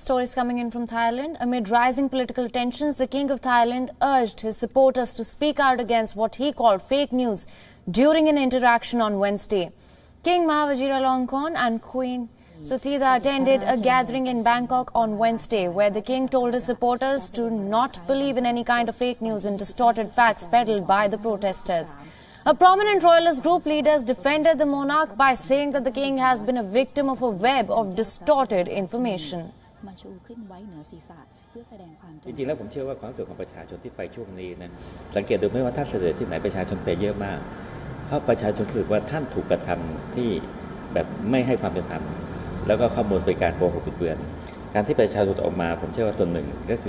Stories coming in from Thailand. Amid rising political tensions, the King of Thailand urged his supporters to speak out against what he called fake news during an interaction on Wednesday. King Maha Vajiralongkorn and Queen Suthida attended a gathering in Bangkok on Wednesday, where the king told his supporters to not believe in any kind of fake news and distorted facts peddled by the protesters. A prominent royalist group leaders defended the monarch by saying that the king has been a victim of a web of distorted information. มาชูขึ้นไว้เหนือศีรษะเพื่อแสดงความจริงแล้วผมเชื่อว่าความสุขของประชาชนที่ไปช่วงนี้นะเป็นความสุขที่เกิดจากการที่ประชาชนได้รับความรู้ความเข้าใจและได้รับการศึกษาที่ดีจากทางด้านของพระราชาที่ทรงเป็นพระมหากษัตริย์ที่ทรง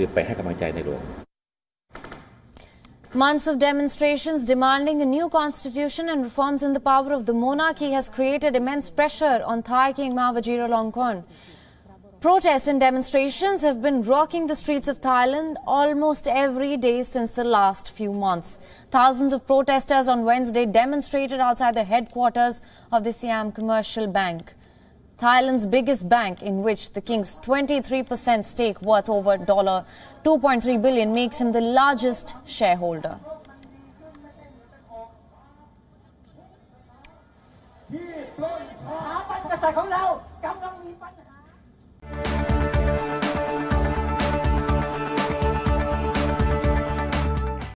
มีพระมหากรุณาธิคุณอย่างมากมาย Months of demonstrations demanding a new constitution and reforms in the power of the monarchy has created immense pressure on Thai King Maha Vajiralongkorn. Protests and demonstrations have been rocking the streets of Thailand almost every day since the last few months. Thousands of protesters on Wednesday demonstrated outside the headquarters of the Siam Commercial Bank, Thailand's biggest bank, in which the king's 23% stake worth over $2.3 billion makes him the largest shareholder.